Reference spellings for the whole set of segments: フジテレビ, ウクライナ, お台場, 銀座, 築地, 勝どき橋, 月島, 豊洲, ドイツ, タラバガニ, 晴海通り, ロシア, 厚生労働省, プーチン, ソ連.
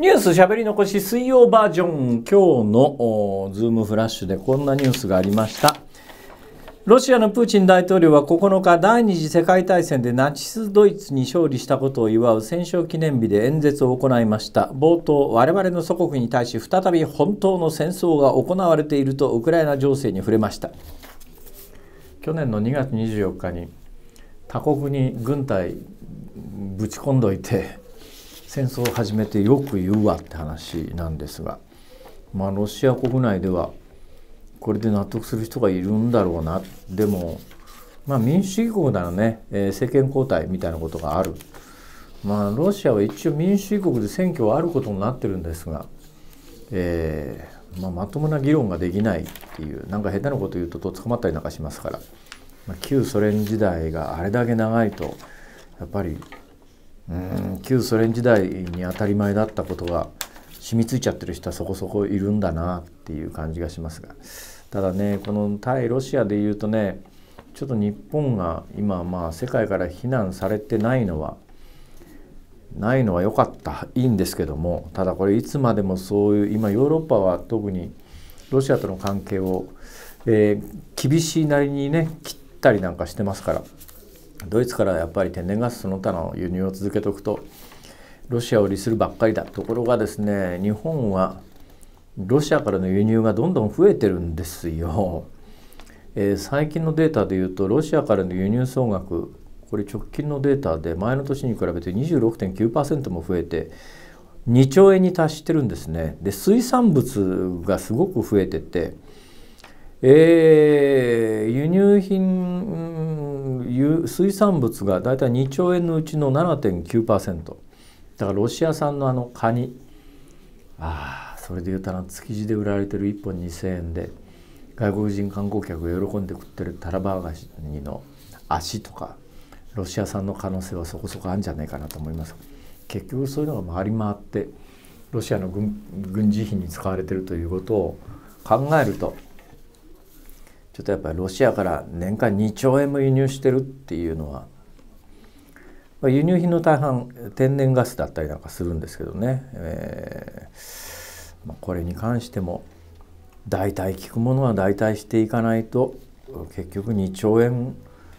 ニュースしゃべり残し水曜バージョン、今日のズームフラッシュでこんなニュースがありました。ロシアのプーチン大統領は9日、第二次世界大戦でナチスドイツに勝利したことを祝う戦勝記念日で演説を行いました。冒頭、我々の祖国に対し再び本当の戦争が行われているとウクライナ情勢に触れました。去年の2月24日に他国に軍隊ぶち込んどいて戦争を始めてよく言うわって話なんですが、ロシア国内ではこれで納得する人がいるんだろうな。でも民主主義国ならね、政権交代みたいなことがある。ロシアは一応民主主義国で選挙はあることになってるんですが、まともな議論ができないっていう、なんか下手なこと言うと捕まったりなんかしますから、旧ソ連時代があれだけ長いとやっぱり。旧ソ連時代に当たり前だったことが染みついちゃってる人はそこそこいるんだなっていう感じがしますが、ただね、この対ロシアでいうとね、ちょっと日本が今世界から非難されてないのは良かった、いいんですけども、ただこれいつまでもそういう、今ヨーロッパは特にロシアとの関係を、厳しいなりにね切ったりなんかしてますから、ドイツからやっぱり天然ガスその他の輸入を続けておくとロシアを利するばっかりだ。ところがですね、日本はロシアからの輸入がどんどん増えてるんですよ。最近のデータでいうとロシアからの輸入総額、これ直近のデータで前の年に比べて 26.9% も増えて2兆円に達してるんですね。で、水産物がすごく増えてて、輸入品水産物がだいたい2兆円のうちの 7.9% だから、ロシア産のカニ、それで言うたら築地で売られてる1本 2,000 円で外国人観光客が喜んで食ってるタラバガニの足とか、ロシア産の可能性はそこそこあるんじゃないかなと思います。結局そういうのが回り回ってロシアの 軍事費に使われてるということを考えると、ちょっとやっぱりロシアから年間2兆円も輸入してるっていうのは、輸入品の大半天然ガスだったりなんかするんですけどね、これに関しても代替効くものは代替していかないと、結局2兆円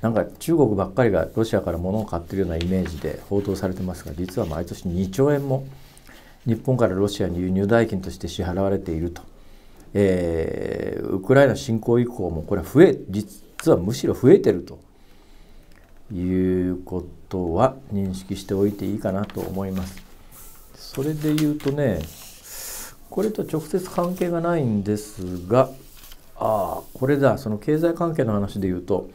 なんか中国ばっかりがロシアから物を買ってるようなイメージで報道されてますが、実は毎年2兆円も日本からロシアに輸入代金として支払われていると。ウクライナ侵攻以降もこれは実はむしろ増えてるということは認識しておいていいかなと思います。それで言うとね、これと直接関係がないんですが、これだ、その経済関係の話で言うと、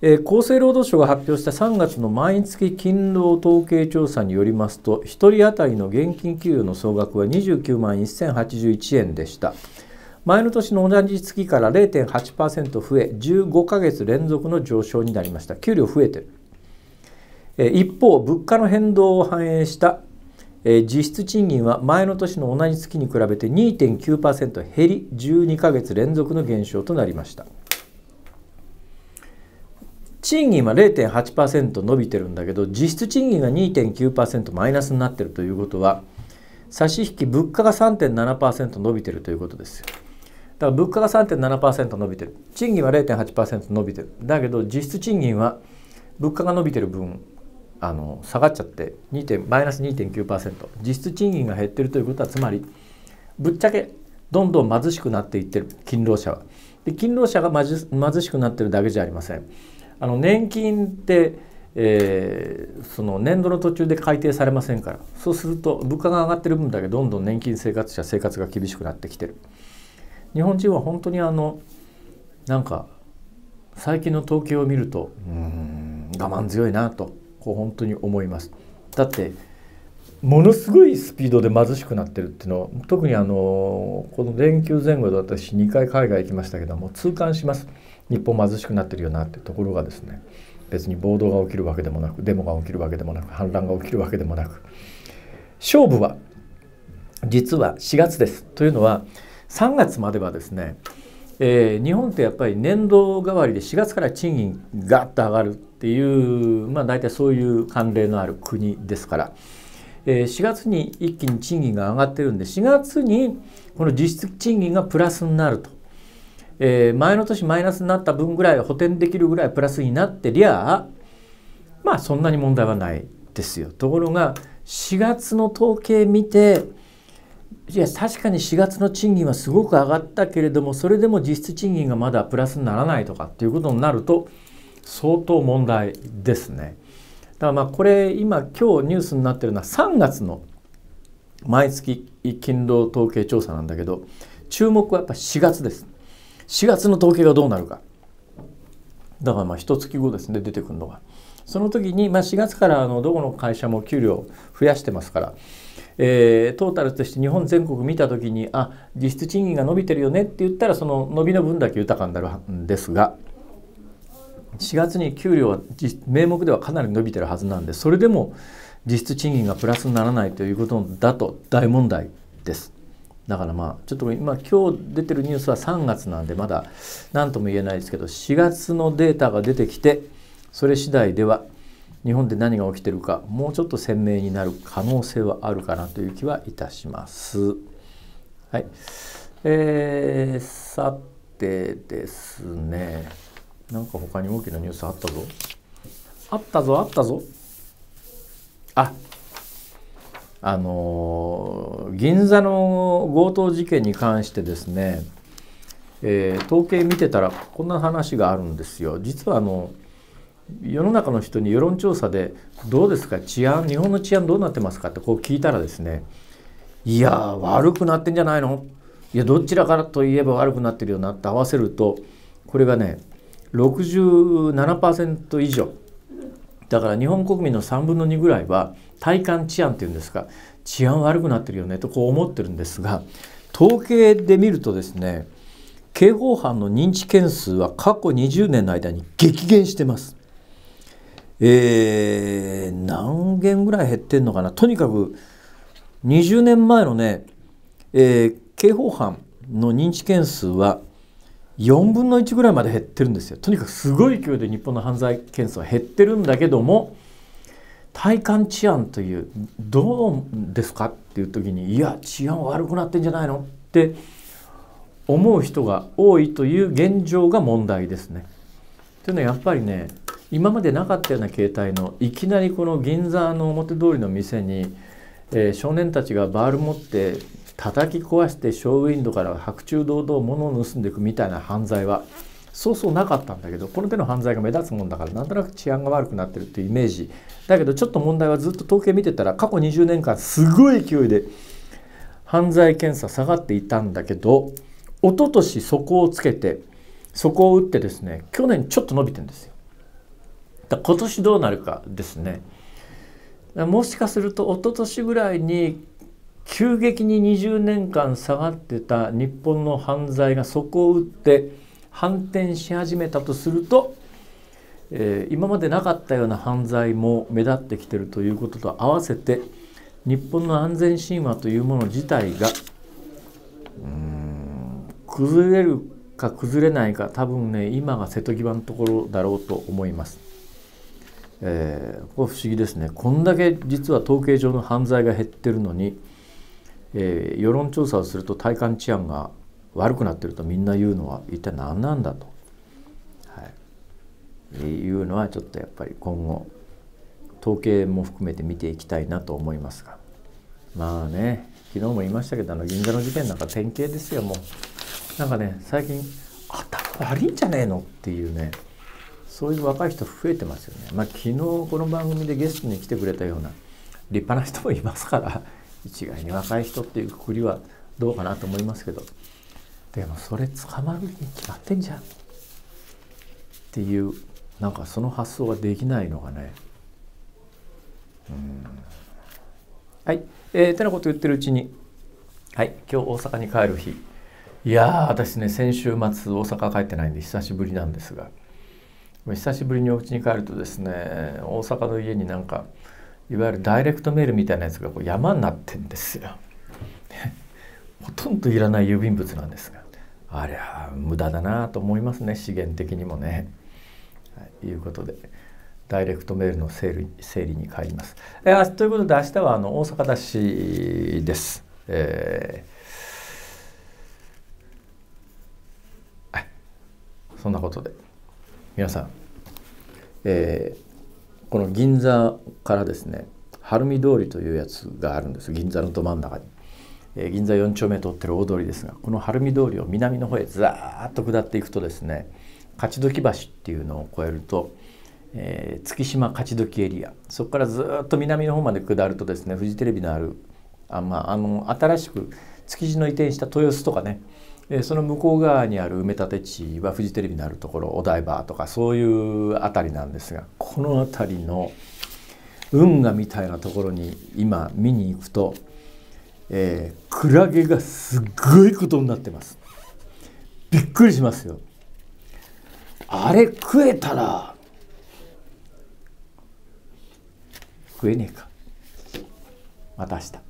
厚生労働省が発表した3月の毎月勤労統計調査によりますと、1人当たりの現金給与の総額は29万1081円でした。前の年の同じ月から 0.8% 増え、15ヶ月連続の上昇になりました。給料増えてる。一方、物価の変動を反映した実質賃金は前の年の同じ月に比べて 2.9% 減り、12ヶ月連続の減少となりました。賃金は 0.8% 伸びてるんだけど、実質賃金が 2.9% マイナスになってるということは、差し引き物価が 3.7% 伸びてるということですよ。だから物価が 3.7% 伸びてる、賃金は 0.8% 伸びてる、だけど実質賃金は物価が伸びてる分下がっちゃってマイナス 2.9%、 実質賃金が減ってるということは、つまりぶっちゃけどんどん貧しくなっていってる、勤労者は。で、勤労者が貧しくなってるだけじゃありません。年金って、その年度の途中で改定されませんから、そうすると物価が上がってる分だけどんどん年金生活が厳しくなってきてる。日本人は本当になんか最近の統計を見ると、我慢強いなとこう本当に思います。だってものすごいスピードで貧しくなってるっていうのを、特にこの連休前後で私2回海外行きましたけども、痛感します。日本貧しくなってるよなって。ところがですね、別に暴動が起きるわけでもなく、デモが起きるわけでもなく、反乱が起きるわけでもなく、勝負は実は4月です。というのは3月まではですね、日本ってやっぱり年度代わりで4月から賃金がガッと上がるっていう、大体そういう慣例のある国ですから、4月に一気に賃金が上がってるんで、4月にこの実質賃金がプラスになると、前の年マイナスになった分ぐらい補填できるぐらいプラスになってりゃまあそんなに問題はないですよ。ところが4月の統計見て、いや確かに4月の賃金はすごく上がったけれども、それでも実質賃金がまだプラスにならないとかっていうことになると相当問題ですね。だからまあこれ今日ニュースになってるのは3月の毎月勤労統計調査なんだけど、注目はやっぱ4月です。4月の統計がどうなるか。だからまあ1月後ですね、出てくるのが。その時にまあ4月からどこの会社も給料を増やしてますから。トータルとして日本全国見た時に、あ、実質賃金が伸びてるよねって言ったらその伸びの分だけ豊かになるんですが、4月に給料は名目ではかなり伸びてるはずなんで、それでも実質賃金がプラスにならないということだと大問題です。だからまあちょっと今日出てるニュースは3月なんでまだ何とも言えないですけど、4月のデータが出てきてそれ次第では日本で何が起きてるかもうちょっと鮮明になる可能性はあるかなという気はいたします。はい、さてですね、なんか他に大きなニュースあったぞ。あったぞ。銀座の強盗事件に関してですね、統計見てたらこんな話があるんですよ。実は世の中の人に世論調査でどうですか、治安、日本の治安どうなってますかってこう聞いたらですね、いや悪くなってんじゃないの、いやどちらからといえば悪くなってるよなって合わせると、これがね 67% 以上だから、日本国民の3分の2ぐらいは体感治安っていうんですか、治安悪くなってるよねとこう思ってるんですが、統計で見るとですね、刑法犯の認知件数は過去20年の間に激減してます。何件ぐらい減ってんのかな。とにかく20年前のね、刑法犯の認知件数は4分の1ぐらいまで減ってるんですよ。とにかくすごい勢いで日本の犯罪件数は減ってるんだけども、体感治安というどうですかっていう時に、いや治安悪くなってんじゃないのって思う人が多いという現状が問題ですね。というのはやっぱりね、今までなかったような形態の、いきなりこの銀座の表通りの店に、少年たちがバール持って叩き壊してショーウィンドから白昼堂々物を盗んでいくみたいな犯罪はそうそうなかったんだけど、この手の犯罪が目立つもんだからなんとなく治安が悪くなってるっていうイメージだけど、ちょっと問題はずっと統計見てたら過去20年間すごい勢いで犯罪件数下がっていたんだけど、一昨年底をつけて底を打ってですね、去年ちょっと伸びてるんですよ。今年どうなるかですね。もしかすると一昨年ぐらいに急激に20年間下がってた日本の犯罪が底を打って反転し始めたとすると、今までなかったような犯罪も目立ってきてるということと合わせて、日本の安全神話というもの自体が崩れるか崩れないか、多分ね今が瀬戸際のところだろうと思います。これ不思議ですね。こんだけ実は統計上の犯罪が減ってるのに、世論調査をすると体感治安が悪くなってるとみんな言うのは一体何なんだと、いうのはちょっとやっぱり今後統計も含めて見ていきたいなと思いますが、まあね、昨日も言いましたけど銀座の事件なんか典型ですよ。もうなんかね、最近頭悪いんじゃねえのっていうね、そういう若い人増えてますよね。昨日この番組でゲストに来てくれたような立派な人もいますから一概に若い人っていうくくりはどうかなと思いますけど、でもそれ捕まるに決まってんじゃんっていう、なんかその発想ができないのがね、はい、てなこと言ってるうちに、はい、今日大阪に帰る日、いや私ね先週末大阪帰ってないんで久しぶりなんですが、久しぶりにお家に帰るとですね、大阪の家になんかいわゆるダイレクトメールみたいなやつがこう山になってんですよ。ほとんどいらない郵便物なんですが、あれは無駄だなと思いますね、資源的にもね。ということでダイレクトメールの整理に帰ります。ということで明日は大阪出しです。そんなことで皆さん、この銀座からですね晴海通りというやつがあるんです。銀座のど真ん中に、銀座4丁目通ってる大通りですが、この晴海通りを南の方へザーッと下っていくとですね、勝どき橋っていうのを越えると、月島勝どきエリア、そこからずっと南の方まで下るとですね、フジテレビのある新しく築地の移転した豊洲とかね、その向こう側にある埋め立て地はフジテレビのあるところ、お台場とかそういう辺りなんですが、この辺りの運河みたいなところに今見に行くと、クラゲがすっごいことになってます。びっくりしますよ。あれ食えたら食えねえか。また明日。